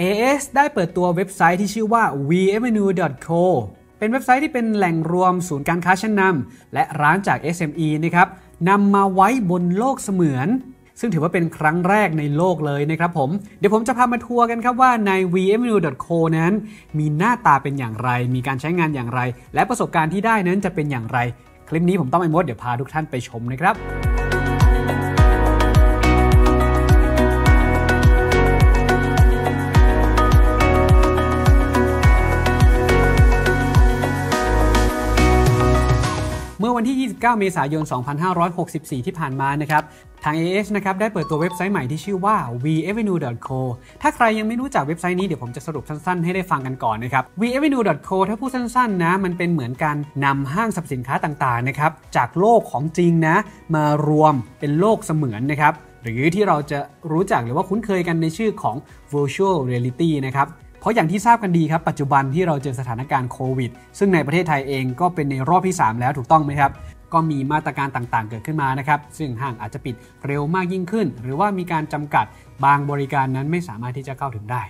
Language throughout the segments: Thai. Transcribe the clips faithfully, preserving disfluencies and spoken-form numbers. เอ เอส ได้เปิดตัวเว็บไซต์ที่ชื่อว่า วี แอเวนิว ดอท โค เป็นเว็บไซต์ที่เป็นแหล่งรวมศูนย์การค้าชั้นนำและร้านจาก เอส เอ็ม อี นะครับนำมาไว้บนโลกเสมือนซึ่งถือว่าเป็นครั้งแรกในโลกเลยนะครับผมเดี๋ยวผมจะพามาทัวร์กันครับว่าใน วี แอเวนิว ดอท โค นั้นมีหน้าตาเป็นอย่างไรมีการใช้งานอย่างไรและประสบการณ์ที่ได้นั้นจะเป็นอย่างไรคลิปนี้ผมต้องไอ้มดเดี๋ยวพาทุกท่านไปชมนะครับเมื่อวันที่ ยี่สิบเก้า เมษายน สองพันห้าร้อยหกสิบสี่ ที่ผ่านมานะครับทาง เอ เอส นะครับได้เปิดตัวเว็บไซต์ใหม่ที่ชื่อว่า วี แอเวนิว ดอท โค ถ้าใครยังไม่รู้จักเว็บไซต์นี้เดี๋ยวผมจะสรุปสั้นๆให้ได้ฟังกันก่อนนะครับ วี แอเวนิว ดอท โค ถ้าพูดสั้นๆนะมันเป็นเหมือนการนำห้างสรรพสินค้าต่างๆนะครับจากโลกของจริงนะมารวมเป็นโลกเสมือนนะครับหรือที่เราจะรู้จักหรือว่าคุ้นเคยกันในชื่อของ virtual reality นะครับเพราะอย่างที่ทราบกันดีครับปัจจุบันที่เราเจอสถานการณ์โควิดซึ่งในประเทศไทยเองก็เป็นในรอบที่สามแล้วถูกต้องไหมครับก็มีมาตรการต่างๆเกิดขึ้นมานะครับซึ่งห้างอาจจะปิดเร็วมากยิ่งขึ้นหรือว่ามีการจำกัดบางบริการนั้นไม่สามารถที่จะเข้าถึงได้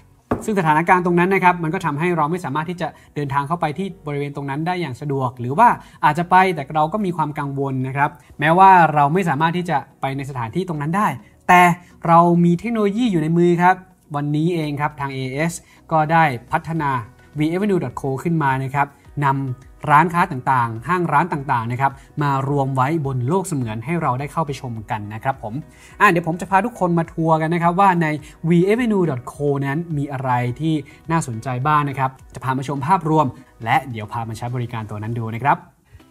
ซึ่งสถานการณ์ตรงนั้นนะครับมันก็ทำให้เราไม่สามารถที่จะเดินทางเข้าไปที่บริเวณตรงนั้นได้อย่างสะดวกหรือว่าอาจจะไปแต่เราก็มีความกังวลนะครับแม้ว่าเราไม่สามารถที่จะไปในสถานที่ตรงนั้นได้แต่เรามีเทคโนโลยีอยู่ในมือครับวันนี้เองครับทาง เอ เอส ก็ได้พัฒนา วี แอเวนิว ดอท โค ขึ้นมานะครับนำร้านค้าต่างๆห้างร้านต่างๆนะครับมารวมไว้บนโลกเสมือนให้เราได้เข้าไปชมกันนะครับผมอ่ะเดี๋ยวผมจะพาทุกคนมาทัวร์กันนะครับว่าใน วี แอเวนิว ดอท โค นั้นมีอะไรที่น่าสนใจบ้างนะครับจะพามาชมภาพรวมและเดี๋ยวพามาใช้บริการตัวนั้นดูนะครับ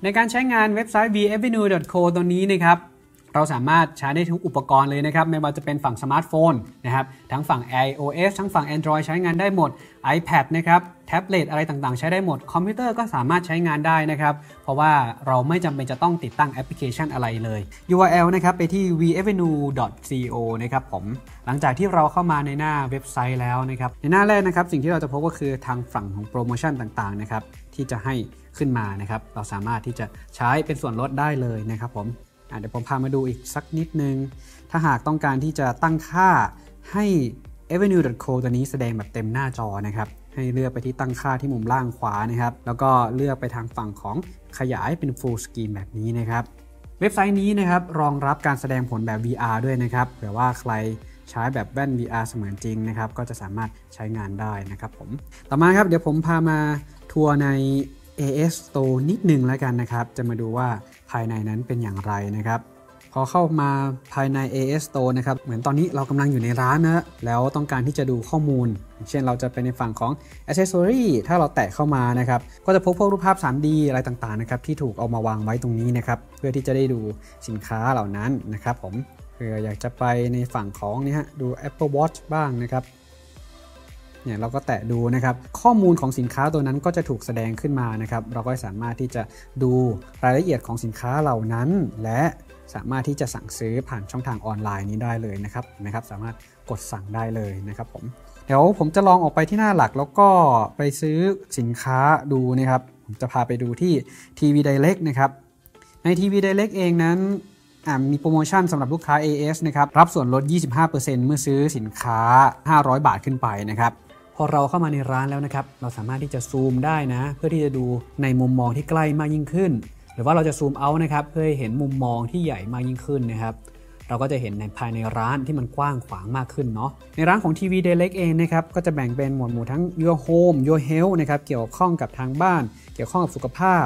ในการใช้งานเว็บไซต์ วี แอเวนิว ดอท โค ตัวนี้นะครับเราสามารถใช้ได้ทุกอุปกรณ์เลยนะครับไม่ว่าจะเป็นฝั่งสมาร์ทโฟนนะครับทั้งฝั่ง ไอ โอ เอส ทั้งฝั่ง Android ใช้งานได้หมด iPad นะครับแท็บเล็ตอะไรต่างๆใช้ได้หมดคอมพิวเตอร์ก็สามารถใช้งานได้นะครับเพราะว่าเราไม่จำเป็นจะต้องติดตั้งแอปพลิเคชันอะไรเลย ยู อาร์ แอล นะครับไปที่ วี แอเวนิว ดอท โค นะครับผมหลังจากที่เราเข้ามาในหน้าเว็บไซต์แล้วนะครับในหน้าแรกนะครับสิ่งที่เราจะพบก็คือทางฝั่งของโปรโมชั่นต่างๆนะครับที่จะให้ขึ้นมานะครับเราสามารถที่จะใช้เป็นส่วนลดได้เลยนะครับผมเดี๋ยวผมพามาดูอีกสักนิดนึงถ้าหากต้องการที่จะตั้งค่าให้ แอเวนิว ดอท โค ตัวนี้แสดงแบบเต็มหน้าจอนะครับให้เลือกไปที่ตั้งค่าที่มุมล่างขวานะครับแล้วก็เลือกไปทางฝั่งของขยายเป็น Full Screen แบบนี้นะครับเว็บไซต์นี้นะครับรองรับการแสดงผลแบบ วี อาร์ ด้วยนะครับเผื่อว่าใครใช้แบบแว่น วี อาร์ เสมือนจริงนะครับก็จะสามารถใช้งานได้นะครับผมต่อมาครับเดี๋ยวผมพามาทัวร์ใน เอ เอส Store นิดหนึ่งแล้วกันนะครับจะมาดูว่าภายในนั้นเป็นอย่างไรนะครับพอเข้ามาภายใน เอ เอส Store นะครับเหมือนตอนนี้เรากำลังอยู่ในร้านนะแล้วต้องการที่จะดูข้อมูลเช่นเราจะไปในฝั่งของ Accessory ถ้าเราแตะเข้ามานะครับก็จะพบพวกรูปภาพ ทรีดี อะไรต่างๆนะครับที่ถูกเอามาวางไว้ตรงนี้นะครับเพื่อที่จะได้ดูสินค้าเหล่านั้นนะครับผมเผื่ออยากจะไปในฝั่งของนี่ฮะดู Apple Watch บ้างนะครับเนี่ยเราก็แตะดูนะครับข้อมูลของสินค้าตัวนั้นก็จะถูกแสดงขึ้นมานะครับเราก็สามารถที่จะดูรายละเอียดของสินค้าเหล่านั้นและสามารถที่จะสั่งซื้อผ่านช่องทางออนไลน์นี้ได้เลยนะครับนะครับสามารถกดสั่งได้เลยนะครับผมเดี๋ยวผมจะลองออกไปที่หน้าหลักแล้วก็ไปซื้อสินค้าดูนะครับผมจะพาไปดูที่ ที วี Direct นะครับใน ที วี Direct เองนั้นมีโปรโมชั่นสำหรับลูกค้า เอ เอส นะครับรับส่วนลด ยี่สิบห้าเปอร์เซ็นต์ เมื่อซื้อสินค้าห้าร้อยบาทขึ้นไปนะครับพอเราเข้ามาในร้านแล้วนะครับเราสามารถที่จะซูมได้นะเพื่อที่จะดูในมุมมองที่ใกล้มากยิ่งขึ้นหรือว่าเราจะซูมเอาท์นะครับเพื่อให้เห็นมุมมองที่ใหญ่มากยิ่งขึ้นนะครับเราก็จะเห็นในภายในร้านที่มันกว้างขวางมากขึ้นเนาะในร้านของ ที วี Direct เองนะครับก็จะแบ่งเป็นหมวดหมู่ทั้ง Your Home Your Health นะครับเกี่ยวข้องกับทางบ้านเกี่ยวข้องกับสุขภาพ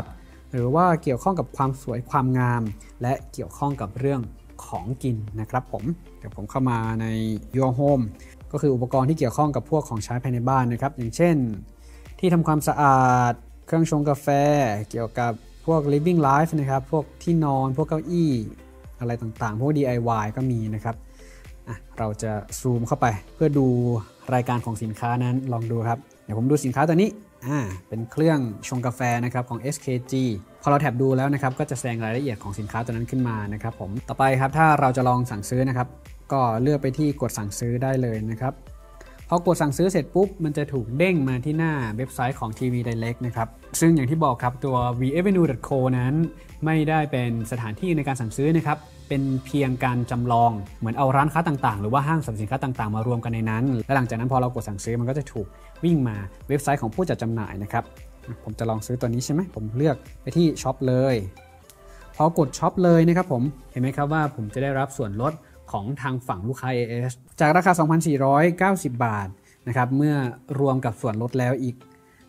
หรือว่าเกี่ยวข้องกับความสวยความงามและเกี่ยวข้องกับเรื่องของกินนะครับผมเดี๋ยวผมเข้ามาใน Your Homeก็คืออุปกรณ์ที่เกี่ยวข้องกับพวกของใช้ภายในบ้านนะครับอย่างเช่นที่ทำความสะอาดเครื่องชงกาแฟเกี่ยวกับพวก living life นะครับพวกที่นอนพวกเก้าอี้อะไรต่างๆพวก ดี ไอ วาย ก็มีนะครับเราจะซูมเข้าไปเพื่อดูรายการของสินค้านั้นลองดูครับเดี๋ยวผมดูสินค้าตัวนี้อ่าเป็นเครื่องชงกาแฟนะครับของ เอส เค จี พอเราแท็บดูแล้วนะครับก็จะแสดงรายละเอียดของสินค้าตัวนั้นขึ้นมานะครับผมต่อไปครับถ้าเราจะลองสั่งซื้อนะครับก็เลือกไปที่กดสั่งซื้อได้เลยนะครับพ พอกดสั่งซื้อเสร็จปุ๊บมันจะถูกเด้งมาที่หน้าเว็บไซต์ของ ที วี Direct นะครับซึ่งอย่างที่บอกครับตัว วี แอเวนิว ดอท โค นั้นไม่ได้เป็นสถานที่ในการสั่งซื้อนะครับเป็นเพียงการจำลองเหมือนเอาร้านค้าต่างๆหรือว่าห้างสรรพสินค้าต่างๆมารวมกันในนั้นและหลังจากนั้นพอเรากดสั่งซื้อมันก็จะถูกวิ่งมาเว็บไซต์ของผู้จัดจำหน่ายนะครับผมจะลองซื้อตัวนี้ใช่ไหมผมเลือกไปที่ช็อปเลยพอกดช็อปเลยนะครับผมเห็นไหมครับว่าผมจะได้รับส่วนลดของทางฝั่งลูกค้า เอ เอส จากราคา สองพันสี่ร้อยเก้าสิบ บาทนะครับเมื่อรวมกับส่วนลดแล้วอีก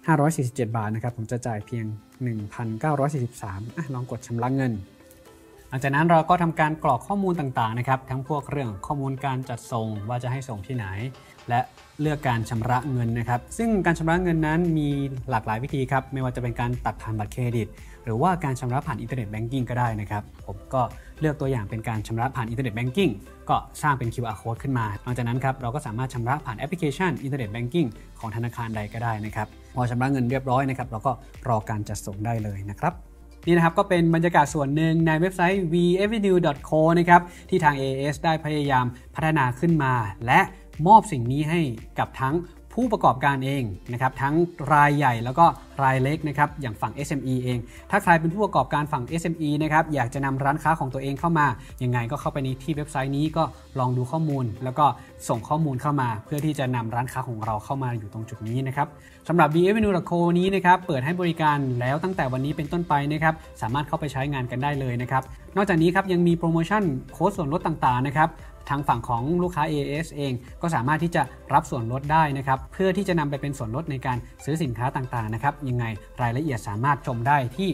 ห้าร้อยสี่สิบเจ็ดบาทนะครับผมจะจ่ายเพียง หนึ่งพันเก้าร้อยสี่สิบสาม อ่ะลองกดชำระเงินหลังจากนั้นเราก็ทำการกรอกข้อมูลต่างๆนะครับทั้งพวกเรื่องข้อมูลการจัดส่งว่าจะให้ส่งที่ไหนและเลือกการชำระเงินนะครับซึ่งการชำระเงินนั้นมีหลากหลายวิธีครับไม่ว่าจะเป็นการตัดผ่านบัตรเครดิตหรือว่าการชำระผ่านอินเทอร์เน็ตแบงกิ้งก็ได้นะครับผมก็เลือกตัวอย่างเป็นการชำระผ่านอินเทอร์เน็ตแบงกิ้งก็สร้างเป็น คิว อาร์ Code ขึ้นมาหลังจากนั้นครับเราก็สามารถชำระผ่านแอปพลิเคชันอินเทอร์เน็ตแบงกิ้งของธนาคารใดก็ได้นะครับพอชำระเงินเรียบร้อยนะครับเราก็รอการจัดส่งได้เลยนะครับนี่นะครับก็เป็นบรรยากาศส่วนหนึ่งในเว็บไซต์ วี แอเวนิว ดอท โค นะครับที่ทาง เอ เอส ได้พยายามพัฒนาขึ้นมาและมอบสิ่งนี้ให้กับทั้งผู้ประกอบการเองนะครับทั้งรายใหญ่แล้วก็รายเล็กนะครับอย่างฝั่ง เอส เอ็ม อี เองถ้าใครเป็นผู้ประกอบการฝั่ง เอส เอ็ม อี นะครับอยากจะนำร้านค้าของตัวเองเข้ามายังไงก็เข้าไปในที่เว็บไซต์นี้ก็ลองดูข้อมูลแล้วก็ส่งข้อมูลเข้ามาเพื่อที่จะนำร้านค้าของเราเข้ามาอยู่ตรงจุดนี้นะครับสำหรับ วี แอเวนิว ดอท โค นี้นะครับเปิดให้บริการแล้วตั้งแต่วันนี้เป็นต้นไปนะครับสามารถเข้าไปใช้งานกันได้เลยนะครับนอกจากนี้ครับยังมีโปรโมชั่นโค้ดส่วนลดต่างๆนะครับทางฝั่งของลูกค้า เอ เอส เองก็สามารถที่จะรับส่วนลดได้นะครับเพื่อที่จะนำไปเป็นส่วนลดในการซื้อสินค้าต่างๆนะครับยังไงรายละเอียดสามารถชมได้ที่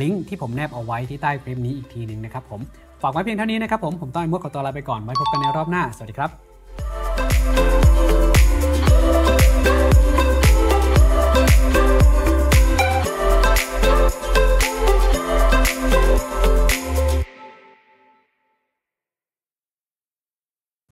ลิงก์ที่ผมแนบเอาไว้ที่ใต้คลิปนี้อีกทีหนึ่งนะครับผมฝากไว้เพียงเท่านี้นะครับผมผมต้อยมั่วขอตัวลาไปก่อนไว้พบกันในรอบหน้าสวัสดีครับ